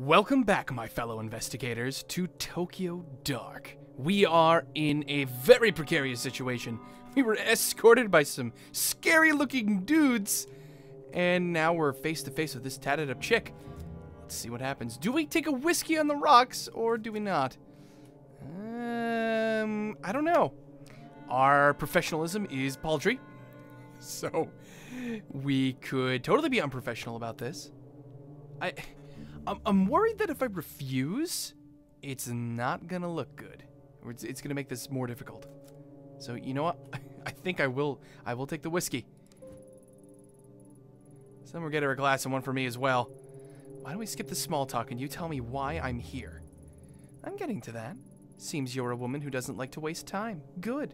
Welcome back, my fellow investigators, to Tokyo Dark. We are in a very precarious situation. We were escorted by some scary-looking dudes, and now we're face-to-face with this tatted-up chick. Let's see what happens. Do we take a whiskey on the rocks, or do we not? I don't know. Our professionalism is paltry, so we could totally be unprofessional about this. I'm worried that if I refuse, it's not gonna look good. Or it's gonna make this more difficult. So you know what? I think I will take the whiskey. Someone will get her a glass and one for me as well. Why don't we skip the small talk and you tell me why I'm here? I'm getting to that. Seems you're a woman who doesn't like to waste time. Good.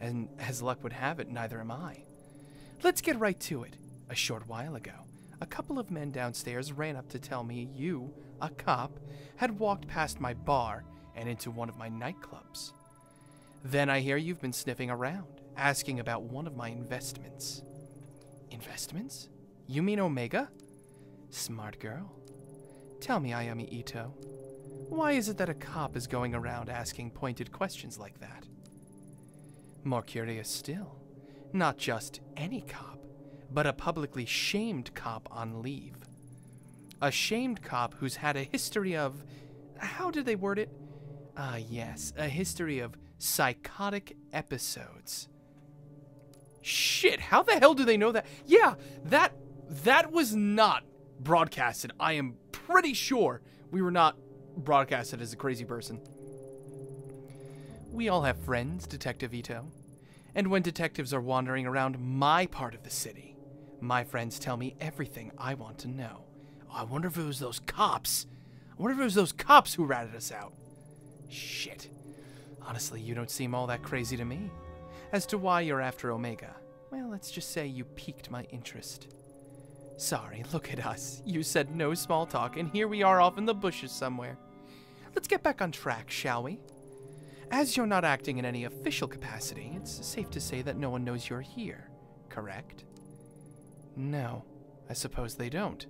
And as luck would have it, neither am I. Let's get right to it. A short while ago, a couple of men downstairs ran up to tell me you, a cop, had walked past my bar and into one of my nightclubs. Then I hear you've been sniffing around, asking about one of my investments. Investments? You mean Omega? Smart girl. Tell me, Ayumi Ito, why is it that a cop is going around asking pointed questions like that? More curious still, not just any cop, but a publicly shamed cop on leave. A shamed cop who's had a history of... how did they word it? Yes, a history of psychotic episodes. Shit, how the hell do they know that? Yeah, that was not broadcasted. I am pretty sure we were not broadcasted as a crazy person. We all have friends, Detective Ito. And when detectives are wandering around my part of the city, my friends tell me everything I want to know. Oh, I wonder if it was those cops. I wonder if it was those cops who ratted us out. Shit. Honestly, you don't seem all that crazy to me. As to why you're after Omega, well, let's just say you piqued my interest. Sorry, look at us. You said no small talk, and here we are off in the bushes somewhere. Let's get back on track, shall we? As you're not acting in any official capacity, it's safe to say that no one knows you're here, correct? No, I suppose they don't.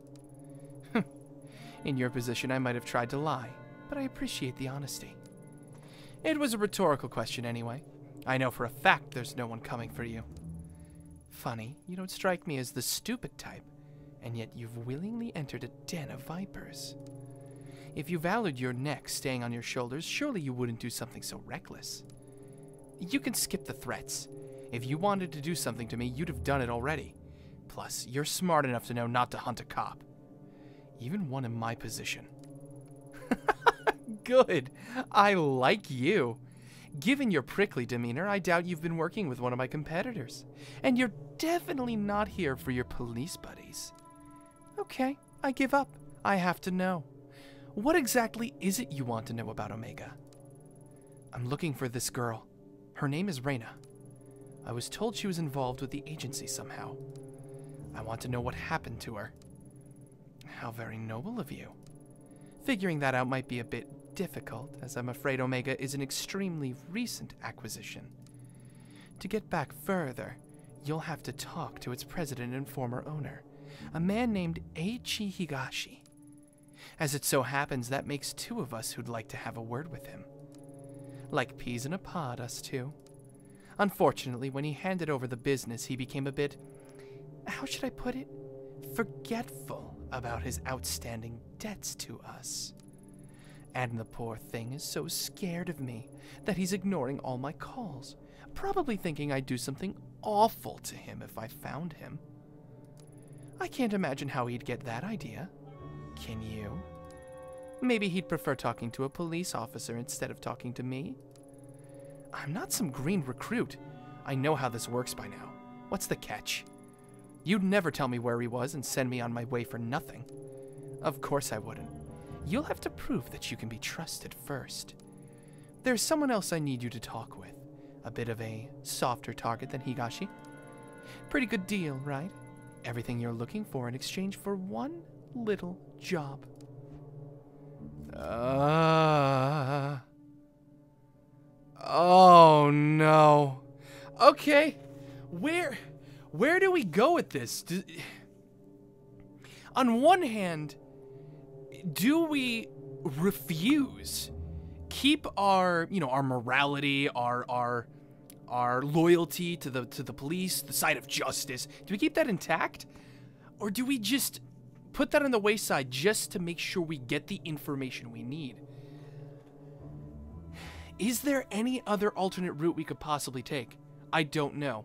In your position, I might have tried to lie, but I appreciate the honesty. It was a rhetorical question anyway. I know for a fact there's no one coming for you. Funny, you don't strike me as the stupid type, and yet you've willingly entered a den of vipers. If you valued your neck staying on your shoulders, surely you wouldn't do something so reckless. You can skip the threats. If you wanted to do something to me, you'd have done it already. Plus, you're smart enough to know not to hunt a cop. Even one in my position. Good. I like you. Given your prickly demeanor, I doubt you've been working with one of my competitors. And you're definitely not here for your police buddies. Okay, I give up. I have to know. What exactly is it you want to know about Omega? I'm looking for this girl. Her name is Reina. I was told she was involved with the agency somehow. I want to know what happened to her. How very noble of you. Figuring that out might be a bit difficult, as I'm afraid Omega is an extremely recent acquisition. To get back further, you'll have to talk to its president and former owner, a man named Eiichi Higashi. As it so happens, that makes two of us who'd like to have a word with him. Like peas in a pod, us two. Unfortunately, when he handed over the business, he became a bit, how should I put it, forgetful about his outstanding debts to us. And the poor thing is so scared of me that he's ignoring all my calls, probably thinking I'd do something awful to him if I found him. I can't imagine how he'd get that idea. Can you? Maybe he'd prefer talking to a police officer instead of talking to me. I'm not some green recruit. I know how this works by now. What's the catch? You'd never tell me where he was and send me on my way for nothing. Of course I wouldn't. You'll have to prove that you can be trusted first. There's someone else I need you to talk with. A bit of a softer target than Higashi. Pretty good deal, right? Everything you're looking for in exchange for one little job. Oh no. Okay. Where do we go with this? On one hand, do we refuse, keep our, you know, our morality, our loyalty to the police, the side of justice? Do we keep that intact, or do we just put that on the wayside just to make sure we get the information we need? Is there any other alternate route we could possibly take? I don't know.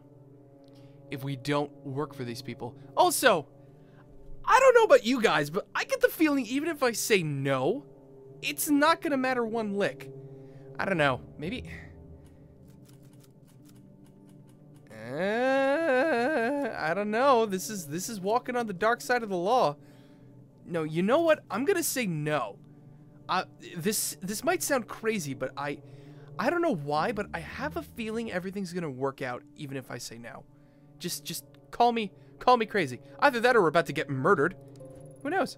If we don't work for these people. Also, I don't know about you guys, but I get the feeling even if I say no, it's not gonna matter one lick. I don't know. Maybe... I don't know. This is walking on the dark side of the law. No, you know what? I'm gonna say no. This might sound crazy, but I don't know why, but I have a feeling everything's gonna work out even if I say no. Just call me crazy. Either that or we're about to get murdered. Who knows?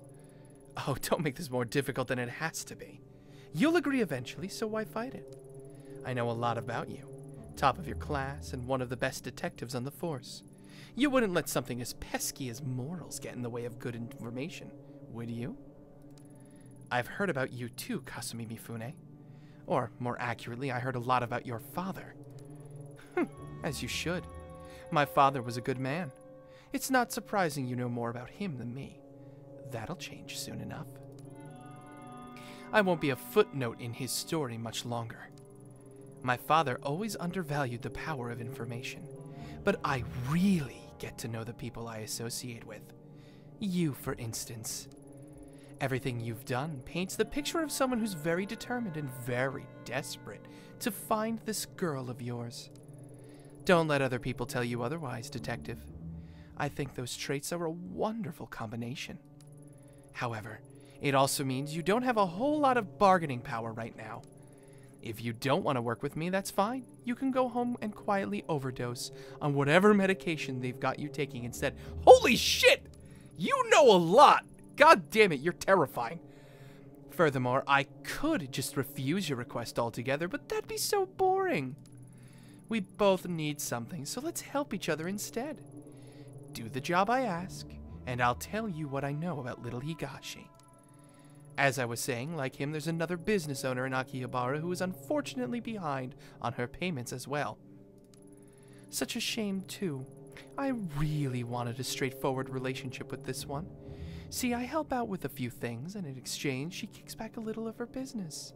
Oh, don't make this more difficult than it has to be. You'll agree eventually, so why fight it? I know a lot about you. Top of your class and one of the best detectives on the force. You wouldn't let something as pesky as morals get in the way of good information, would you? I've heard about you too, Kasumi Mifune. Or, more accurately, I heard a lot about your father. As you should. My father was a good man. It's not surprising you know more about him than me. That'll change soon enough. I won't be a footnote in his story much longer. My father always undervalued the power of information, but I really get to know the people I associate with. You, for instance. Everything you've done paints the picture of someone who's very determined and very desperate to find this girl of yours. Don't let other people tell you otherwise, Detective. I think those traits are a wonderful combination. However, it also means you don't have a whole lot of bargaining power right now. If you don't want to work with me, that's fine. You can go home and quietly overdose on whatever medication they've got you taking instead. Holy shit! You know a lot! God damn it, you're terrifying. Furthermore, I could just refuse your request altogether, but that'd be so boring. We both need something, so let's help each other instead. Do the job I ask, and I'll tell you what I know about little Higashi. As I was saying, like him, there's another business owner in Akihabara who is unfortunately behind on her payments as well. Such a shame, too. I really wanted a straightforward relationship with this one. See, I help out with a few things, and in exchange, she kicks back a little of her business.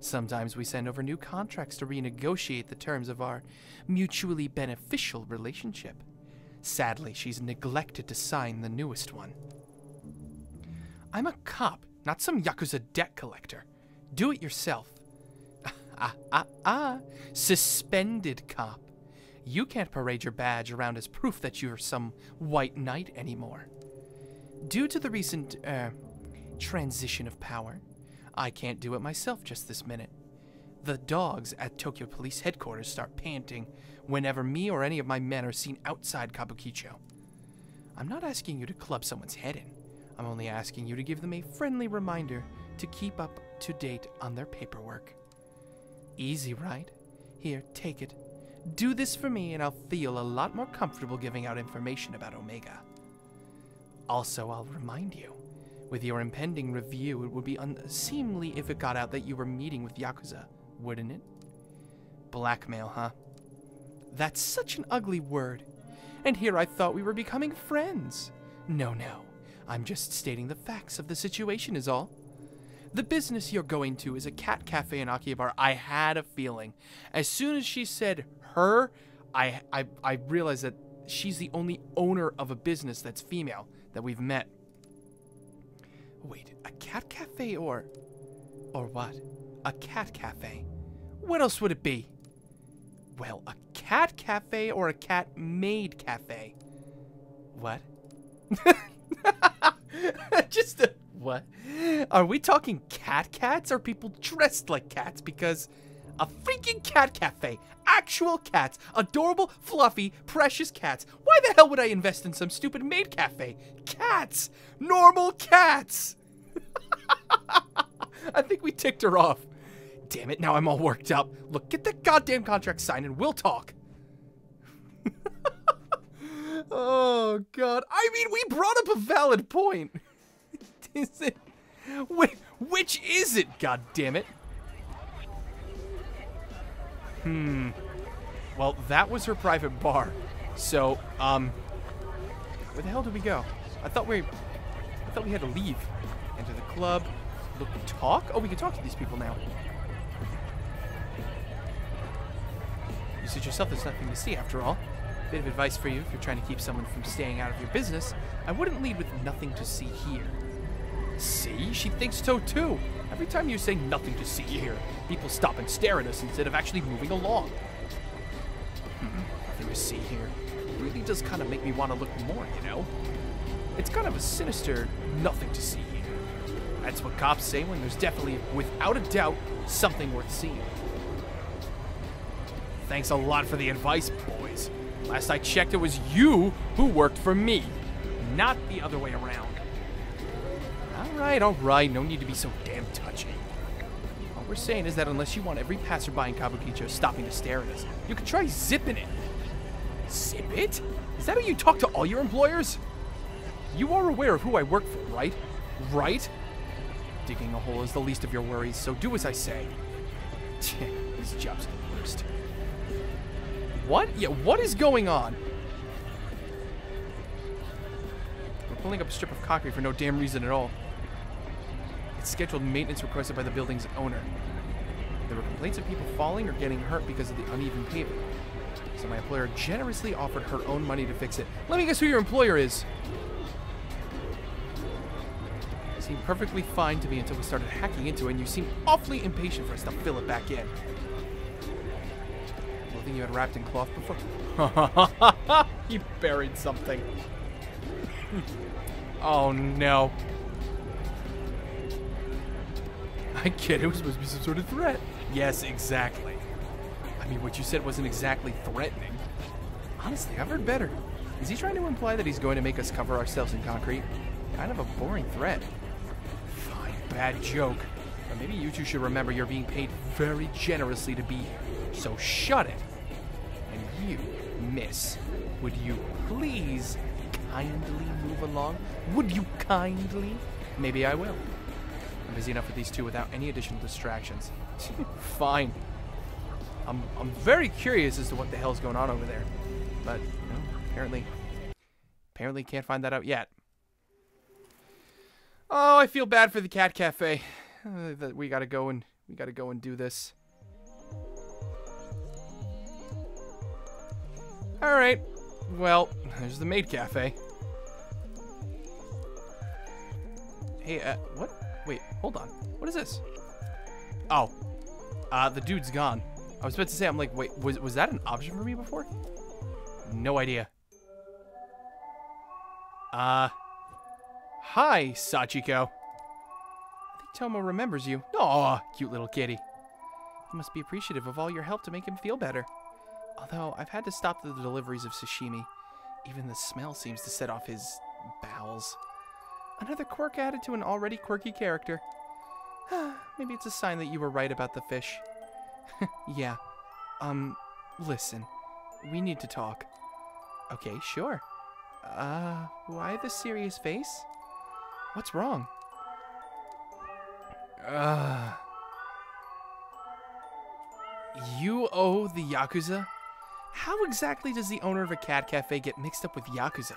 Sometimes we send over new contracts to renegotiate the terms of our mutually beneficial relationship. Sadly, she's neglected to sign the newest one. I'm a cop. Not some Yakuza debt collector. Do it yourself. Suspended cop. You can't parade your badge around as proof that you're some white knight anymore. Due to the recent, transition of power, I can't do it myself just this minute. The dogs at Tokyo Police Headquarters start panting whenever me or any of my men are seen outside Kabukicho. I'm not asking you to club someone's head in. I'm only asking you to give them a friendly reminder to keep up to date on their paperwork. Easy, right? Here, take it. Do this for me and I'll feel a lot more comfortable giving out information about Omega. Also, I'll remind you, with your impending review, it would be unseemly if it got out that you were meeting with Yakuza, wouldn't it? Blackmail, huh? That's such an ugly word. And here I thought we were becoming friends. No. I'm just stating the facts of the situation is all. The business you're going to is a cat cafe in Akihabara. I had a feeling. As soon as she said her, I realized that she's the only owner of a business that's female that we've met. Wait, a cat cafe or what? A cat cafe. What else would it be? Well, a cat cafe or a cat maid cafe. What? Just a, what? Are we talking cats? Are people dressed like cats? Because a freaking cat cafe, actual cats, adorable, fluffy, precious cats. Why the hell would I invest in some stupid maid cafe? Cats, normal cats. I think we ticked her off. Damn it, now I'm all worked up. Look, get that goddamn contract signed and we'll talk. Oh, God. I mean, we brought up a valid point. Wait, which is it, goddammit? Well, that was her private bar. So, where the hell did we go? I thought we had to leave. Enter the club. Look, talk? Oh, we can talk to these people now. You said yourself there's nothing to see after all. Bit of advice for you if you're trying to keep someone from staying out of your business. I wouldn't lead with nothing to see here. See? She thinks so too. Every time you say nothing to see here, people stop and stare at us instead of actually moving along. Nothing to see here. It really does kind of make me want to look more, you know? It's kind of a sinister nothing to see here. That's what cops say when there's definitely, without a doubt, something worth seeing. Thanks a lot for the advice, boys. Last I checked, it was you who worked for me, not the other way around. Alright, no need to be so damn touchy. All we're saying is that unless you want every passerby in Kabukicho stopping to stare at us, you can try zipping it. Zip it? Is that how you talk to all your employers? You are aware of who I work for, right? Right? Digging a hole is the least of your worries, so do as I say. These jobs are the worst. What? Yeah, what is going on? We're pulling up a strip of concrete for no damn reason at all. It's scheduled maintenance requested by the building's owner. There were complaints of people falling or getting hurt because of the uneven pavement. So my employer generously offered her own money to fix it. Let me guess who your employer is. It seemed perfectly fine to me until we started hacking into it, and you seemed awfully impatient for us to fill it back in. Clothing you had wrapped in cloth before. You buried something. Oh no. I get it was supposed to be some sort of threat. Yes, exactly. I mean, what you said wasn't exactly threatening. Honestly, I've heard better. Is he trying to imply that he's going to make us cover ourselves in concrete? Kind of a boring threat. Fine, bad joke. But maybe you two should remember you're being paid very generously to be here. So shut it. And you, miss, would you please kindly move along? Would you kindly? Maybe I will. I'm busy enough with these two without any additional distractions. Fine. I'm very curious as to what the hell's going on over there. But, you know, apparently can't find that out yet. Oh, I feel bad for the cat cafe. That we gotta go and do this. All right. Well, there's the maid cafe. Hey, what? Wait, hold on. What is this? Oh, the dude's gone. I was about to say, I'm like, wait, was that an option for me before? No idea. Hi, Sachiko. I think Tomo remembers you. Aw, cute little kitty. You must be appreciative of all your help to make him feel better. Although, I've had to stop the deliveries of sashimi. Even the smell seems to set off his bowels. Another quirk added to an already quirky character. Maybe it's a sign that you were right about the fish. Yeah. Listen. We need to talk. Okay, sure. Why the serious face? What's wrong? You owe the Yakuza? How exactly does the owner of a cat cafe get mixed up with Yakuza?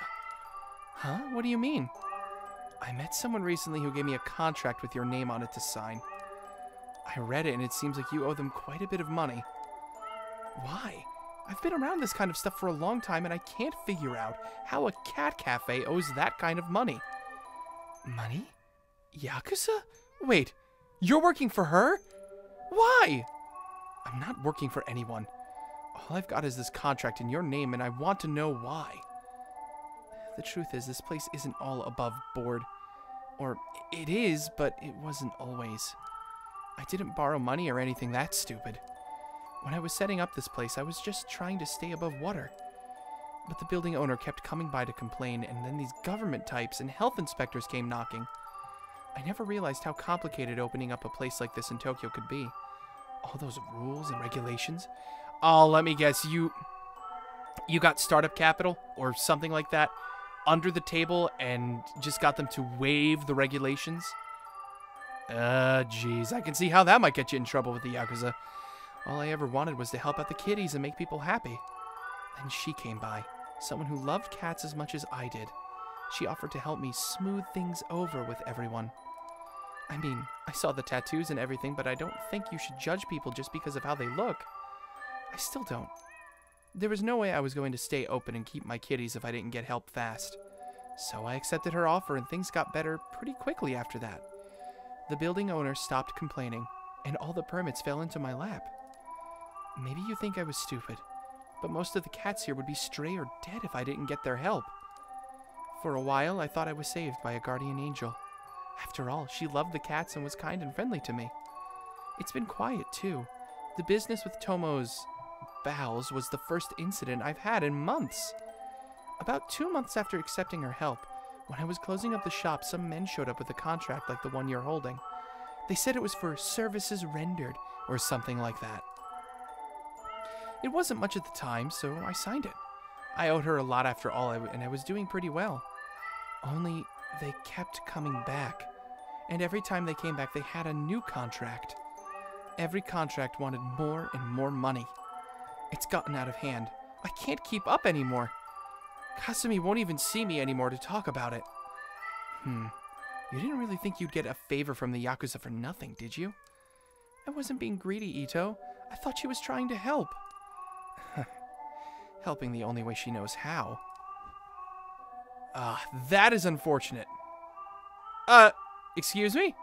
Huh? What do you mean? I met someone recently who gave me a contract with your name on it to sign. I read it and it seems like you owe them quite a bit of money. Why? I've been around this kind of stuff for a long time and I can't figure out how a cat cafe owes that kind of money. Money? Yakuza? Wait, you're working for her? Why? I'm not working for anyone. All I've got is this contract in your name, and I want to know why. The truth is, this place isn't all above board. Or it is, but it wasn't always. I didn't borrow money or anything that stupid. When I was setting up this place, I was just trying to stay above water. But the building owner kept coming by to complain, and then these government types and health inspectors came knocking. I never realized how complicated opening up a place like this in Tokyo could be. All those rules and regulations. Oh, let me guess, you got startup capital or something like that under the table and just got them to waive the regulations? Jeez, I can see how that might get you in trouble with the Yakuza. All I ever wanted was to help out the kitties and make people happy. Then she came by, someone who loved cats as much as I did. She offered to help me smooth things over with everyone. I mean, I saw the tattoos and everything, but I don't think you should judge people just because of how they look. I still don't. There was no way I was going to stay open and keep my kitties if I didn't get help fast. So I accepted her offer, and things got better pretty quickly after that. The building owner stopped complaining, and all the permits fell into my lap. Maybe you think I was stupid, but most of the cats here would be stray or dead if I didn't get their help. For a while, I thought I was saved by a guardian angel. After all, she loved the cats and was kind and friendly to me. It's been quiet, too. The business with Tomo's bowels was the first incident I've had in months. About 2 months after accepting her help, when I was closing up the shop, some men showed up with a contract like the one you're holding. They said it was for services rendered, or something like that. It wasn't much at the time, so I signed it. I owed her a lot after all, and I was doing pretty well. Only they kept coming back, and every time they came back, they had a new contract. Every contract wanted more and more money. It's gotten out of hand. I can't keep up anymore. Kasumi won't even see me anymore to talk about it. You didn't really think you'd get a favor from the Yakuza for nothing, did you? I wasn't being greedy, Ito. I thought she was trying to help. Helping the only way she knows how. That is unfortunate. Excuse me?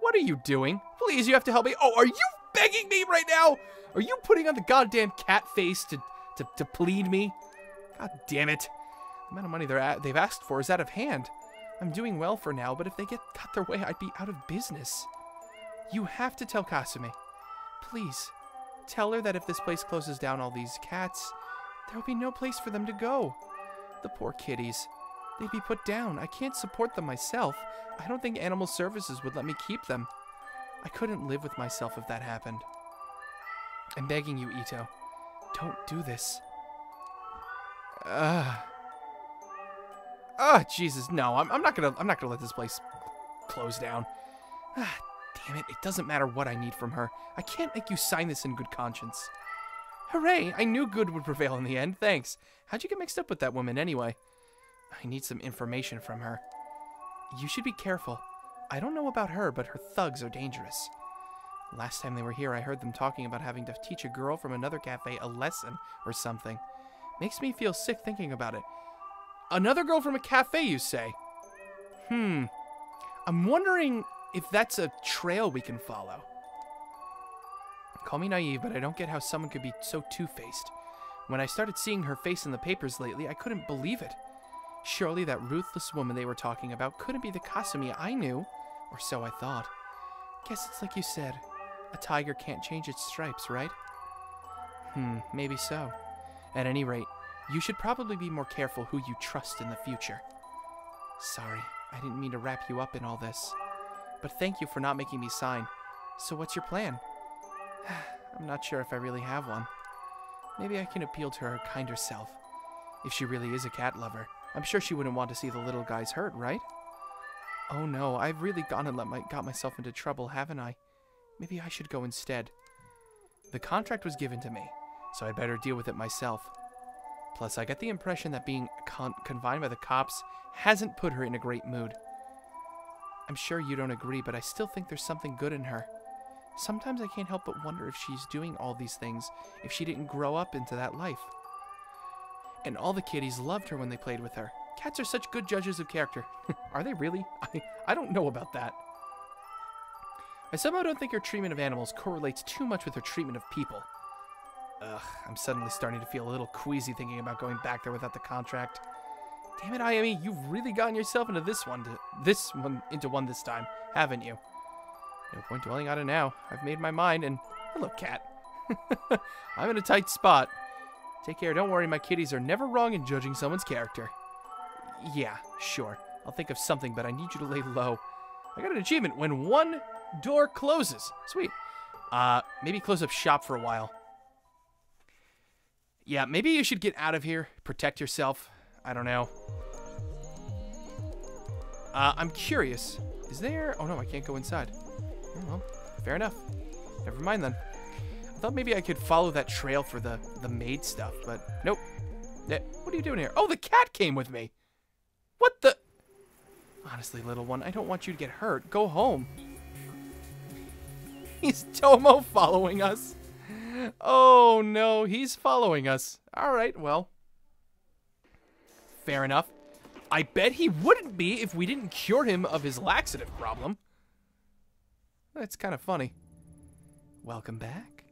What are you doing? Please, you have to help me. Oh, are you begging me right now? Are you putting on the goddamn cat face to plead me? God damn it. The amount of money they've asked for is out of hand. I'm doing well for now, but if they got their way, I'd be out of business. You have to tell Kasumi. Please, tell her that if this place closes down all these cats, there'll be no place for them to go. The poor kitties. They'd be put down. I can't support them myself. I don't think Animal Services would let me keep them. I couldn't live with myself if that happened. I'm begging you, Ito. Don't do this. Oh, Jesus, no. I'm not gonna let this place close down. Damn it. It doesn't matter what I need from her. I can't make you sign this in good conscience. Hooray! I knew good would prevail in the end. Thanks. How'd you get mixed up with that woman anyway? I need some information from her. You should be careful. I don't know about her, but her thugs are dangerous. Last time they were here, I heard them talking about having to teach a girl from another cafe a lesson or something. Makes me feel sick thinking about it. Another girl from a cafe, you say? I'm wondering if that's a trail we can follow. Call me naive, but I don't get how someone could be so two-faced. When I started seeing her face in the papers lately, I couldn't believe it. Surely that ruthless woman they were talking about couldn't be the Kasumi I knew, or so I thought. Guess it's like you said. A tiger can't change its stripes, right? Maybe so. At any rate, you should probably be more careful who you trust in the future. Sorry, I didn't mean to wrap you up in all this. But thank you for not making me sign. So what's your plan? I'm not sure if I really have one. Maybe I can appeal to her kinder self. If she really is a cat lover, I'm sure she wouldn't want to see the little guys hurt, right? Oh no, I've really gone and got myself into trouble, haven't I? Maybe I should go instead. The contract was given to me, so I'd better deal with it myself. Plus, I get the impression that being confined by the cops hasn't put her in a great mood. I'm sure you don't agree, but I still think there's something good in her. Sometimes I can't help but wonder if she's doing all these things if she didn't grow up into that life. And all the kitties loved her when they played with her. Cats are such good judges of character. Are they really? I don't know about that. I somehow don't think her treatment of animals correlates too much with her treatment of people. Ugh, I'm suddenly starting to feel a little queasy thinking about going back there without the contract. Damn it, Ayumi, you've really gotten yourself into this one this time, haven't you? No point dwelling on it now. I've made my mind, and hello, cat. I'm in a tight spot. Take care. Don't worry, my kitties are never wrong in judging someone's character. Yeah, sure. I'll think of something, but I need you to lay low. I got an achievement when one door closes. Sweet. Maybe close up shop for a while. Yeah, maybe you should get out of here. Protect yourself. I don't know. I'm curious. Is there... Oh, no, I can't go inside. Oh, well, fair enough. Never mind, then. I thought maybe I could follow that trail for the maid stuff, but nope. Yeah, what are you doing here? Oh, the cat came with me! What the... Honestly, little one, I don't want you to get hurt. Go home. Is Tomo following us? Oh, no, he's following us. All right, well. Fair enough. I bet he wouldn't be if we didn't cure him of his laxative problem. That's kind of funny. Welcome back.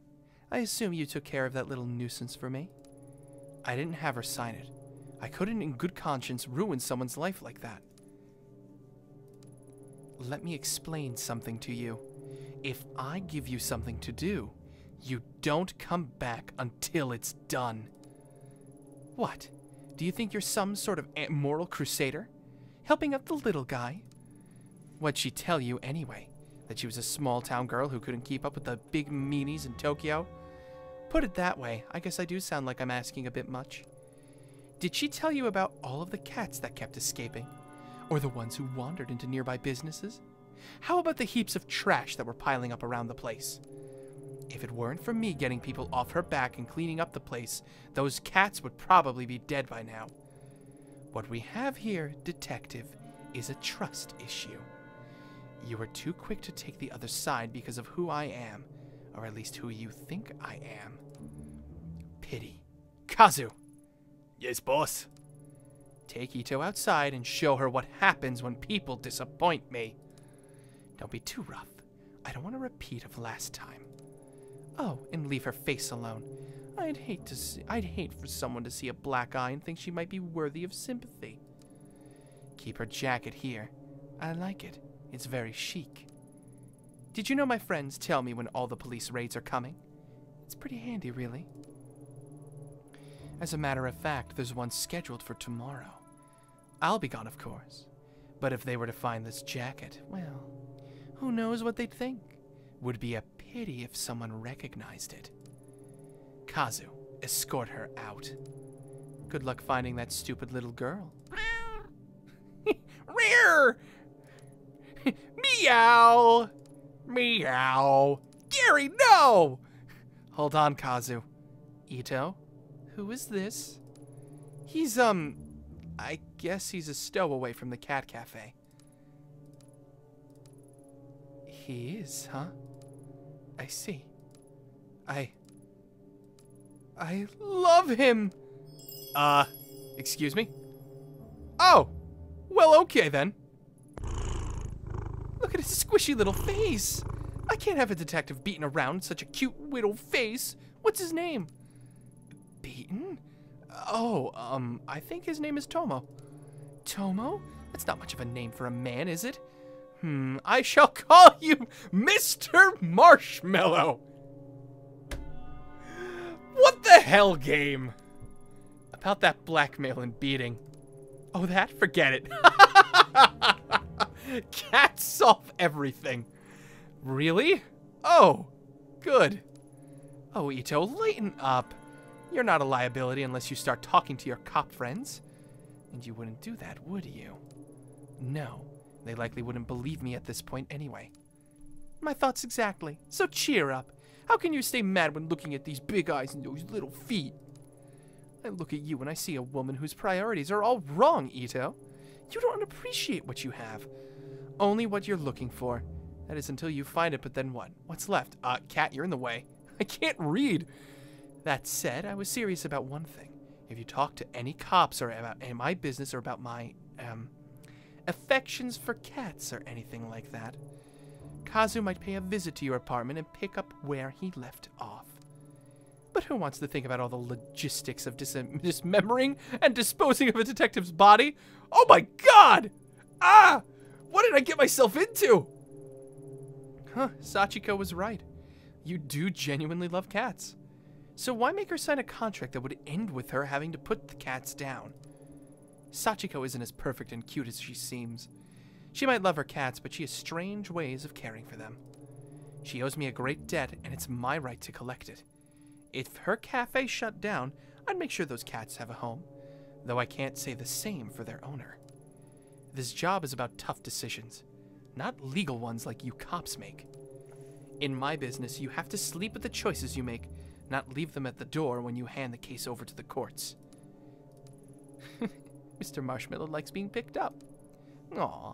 I assume you took care of that little nuisance for me. I didn't have her sign it. I couldn't in good conscience ruin someone's life like that. Let me explain something to you. If I give you something to do, you don't come back until it's done. What? Do you think you're some sort of moral crusader? Helping out the little guy? What'd she tell you anyway? That she was a small-town girl who couldn't keep up with the big meanies in Tokyo? Put it that way, I guess I do sound like I'm asking a bit much. Did she tell you about all of the cats that kept escaping? Or the ones who wandered into nearby businesses? How about the heaps of trash that were piling up around the place? If it weren't for me getting people off her back and cleaning up the place, those cats would probably be dead by now. What we have here, Detective, is a trust issue. You were too quick to take the other side because of who I am, or at least who you think I am. Pity. Kazu! Yes, boss? Take Ito outside and show her what happens when people disappoint me. Don't be too rough. I don't want a repeat of last time. Oh, and leave her face alone. I'd hate for someone to see a black eye and think she might be worthy of sympathy. Keep her jacket here. I like it. It's very chic. Did you know my friends tell me when all the police raids are coming? It's pretty handy, really. As a matter of fact, there's one scheduled for tomorrow. I'll be gone, of course. But if they were to find this jacket, well, who knows what they'd think? Would be a pity if someone recognized it. Kazu, escort her out. Good luck finding that stupid little girl. Rear! Meow! Meow! Gary, no! Hold on, Kazu. Ito? Who is this? He's, I guess he's a stowaway from the cat cafe. He is, huh? I see. I love him! Excuse me? Oh! Well, okay then. Look at his squishy little face! I can't have a detective beaten around such a cute little face. What's his name? Beaten? Oh, I think his name is Tomo. Tomo? That's not much of a name for a man, is it? I shall call you Mr. Marshmallow. What the hell, game? About that blackmail and beating. Oh, that? Forget it. Cats solve everything. Really? Oh, good. Oh, Ito, lighten up. You're not a liability unless you start talking to your cop friends. And you wouldn't do that, would you? No. They likely wouldn't believe me at this point anyway. My thoughts exactly. So cheer up. How can you stay mad when looking at these big eyes and those little feet? I look at you and I see a woman whose priorities are all wrong, Ito. You don't appreciate what you have. Only what you're looking for. That is until you find it, but then what? What's left? Cat, you're in the way. I can't read. That said, I was serious about one thing. If you talk to any cops or about my business or about my, affections for cats or anything like that, Kazu might pay a visit to your apartment and pick up where he left off. But who wants to think about all the logistics of dismembering and disposing of a detective's body? Oh my god! Ah! What did I get myself into? Huh, Sachiko was right. You do genuinely love cats. So why make her sign a contract that would end with her having to put the cats down? Sachiko isn't as perfect and cute as she seems. She might love her cats, but she has strange ways of caring for them. She owes me a great debt, and it's my right to collect it. If her cafe shut down, I'd make sure those cats have a home, though I can't say the same for their owner. This job is about tough decisions. not legal ones like you cops make. In my business, you have to sleep with the choices you make, not leave them at the door when you hand the case over to the courts. Mr. Marshmallow likes being picked up. Aw,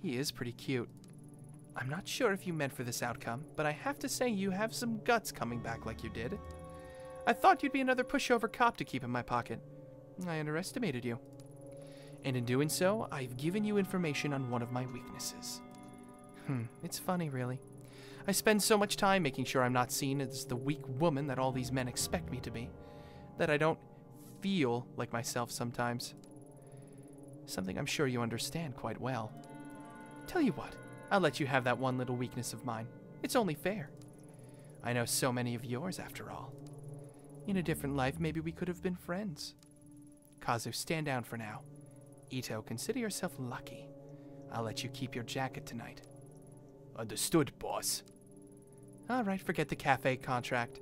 he is pretty cute. I'm not sure if you meant for this outcome, but I have to say you have some guts coming back like you did. I thought you'd be another pushover cop to keep in my pocket. I underestimated you. And in doing so, I've given you information on one of my weaknesses. It's funny, really. I spend so much time making sure I'm not seen as the weak woman that all these men expect me to be, that I don't feel like myself sometimes. Something I'm sure you understand quite well. Tell you what, I'll let you have that one little weakness of mine. It's only fair. I know so many of yours, after all. In a different life, maybe we could have been friends. Kazu, stand down for now. Ito, consider yourself lucky. I'll let you keep your jacket tonight. Understood, boss. All right, forget the cafe contract.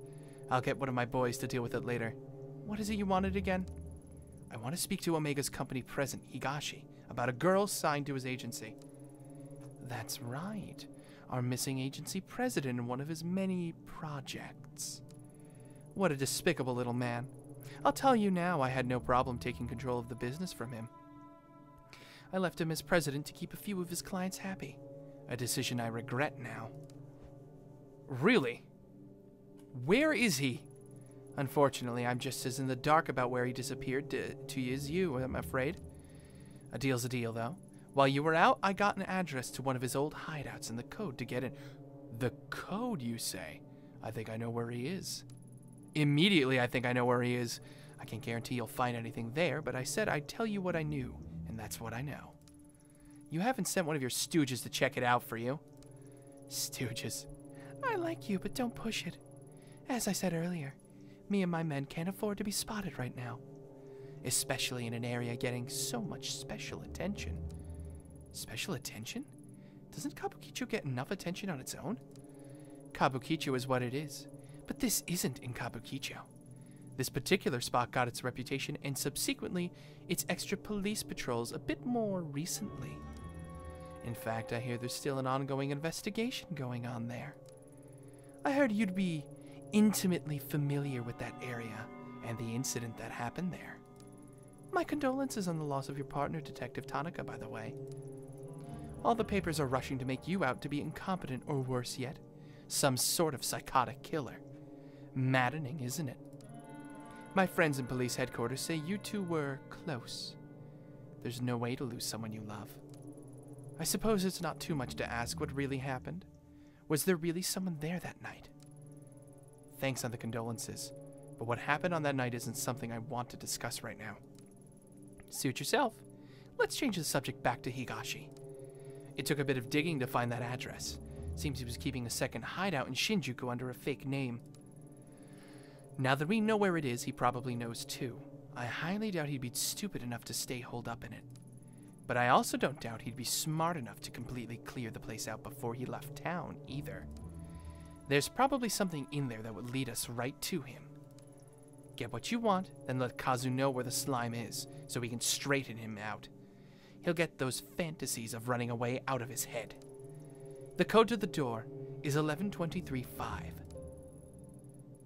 I'll get one of my boys to deal with it later. What is it you wanted again? I want to speak to Omega's company president, Higashi, about a girl signed to his agency. That's right. Our missing agency president in one of his many projects. What a despicable little man. I'll tell you now, I had no problem taking control of the business from him. I left him as president to keep a few of his clients happy. A decision I regret now. Really? Where is he? Unfortunately, I'm just as in the dark about where he disappeared to as you, I'm afraid. A deal's a deal, though. While you were out, I got an address to one of his old hideouts and the code to get in. The code, you say? I think I know where he is. Immediately, I think I know where he is. I can't guarantee you'll find anything there, but I said I'd tell you what I knew, and that's what I know. You haven't sent one of your stooges to check it out for you. Stooges. I like you, but don't push it. As I said earlier, me and my men can't afford to be spotted right now, especially in an area getting so much special attention. Special attention? Doesn't Kabukicho get enough attention on its own? Kabukicho is what it is. But this isn't in Kabukicho. This particular spot got its reputation and subsequently its extra police patrols a bit more recently. In fact, I hear there's still an ongoing investigation going on there. I heard you'd be intimately familiar with that area and the incident that happened there. My condolences on the loss of your partner, Detective Tanaka, by the way. All the papers are rushing to make you out to be incompetent or worse yet, some sort of psychotic killer. Maddening, isn't it? My friends in police headquarters say you two were close. There's no way to lose someone you love. I suppose it's not too much to ask what really happened. Was there really someone there that night? Thanks on the condolences, but what happened on that night isn't something I want to discuss right now. Suit yourself. Let's change the subject back to Higashi. It took a bit of digging to find that address. Seems he was keeping a second hideout in Shinjuku under a fake name. Now that we know where it is, he probably knows too. I highly doubt he'd be stupid enough to stay holed up in it. But I also don't doubt he'd be smart enough to completely clear the place out before he left town, either. There's probably something in there that would lead us right to him. Get what you want, then let Kazu know where the slime is, so we can straighten him out. He'll get those fantasies of running away out of his head. The code to the door is 11235.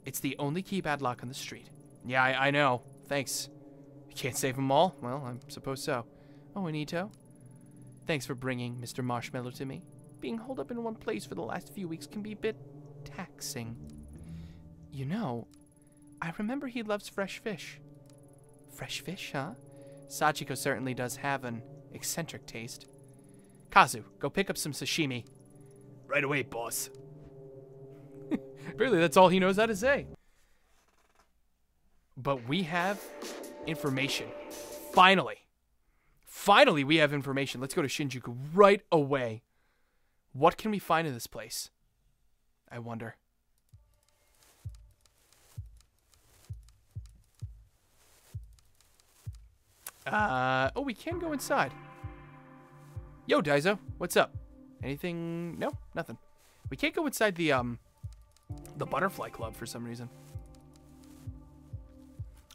It's the only keypad lock on the street. Yeah, I know. Thanks. You can't save them all? Well, I suppose so. Oh, and Ito, thanks for bringing Mr. Marshmallow to me. Being holed up in one place for the last few weeks can be a bit taxing. You know, I remember he loves fresh fish. Fresh fish, huh? Sachiko certainly does have an eccentric taste. Kazu, go pick up some sashimi. Right away, boss. Really, that's all he knows how to say. But we have information. Finally. Finally, we have information. Let's go to Shinjuku right away. What can we find in this place? I wonder. Oh, we can go inside. Yo, Daiso, what's up? Anything? No, nothing. We can't go inside the Butterfly Club for some reason.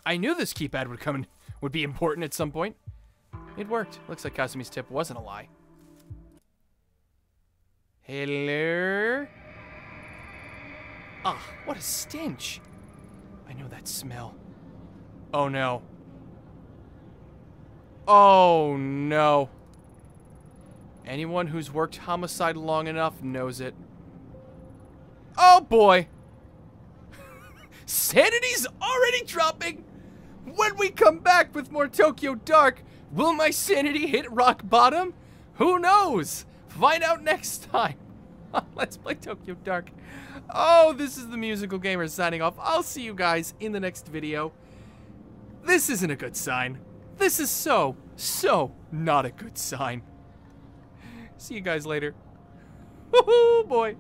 I knew this keypad would come in, would be important at some point. It worked. Looks like Kasumi's tip wasn't a lie. Hello? Ah, what a stench. I know that smell. Oh no. Oh no. Anyone who's worked homicide long enough knows it. Oh boy. Sanity's already dropping. When we come back with more Tokyo Dark, will my sanity hit rock bottom? Who knows? Find out next time. Let's play Tokyo Dark. Oh, this is the Musical Gamer signing off. I'll see you guys in the next video. This isn't a good sign. This is so not a good sign. See you guys later. Woohoo, boy.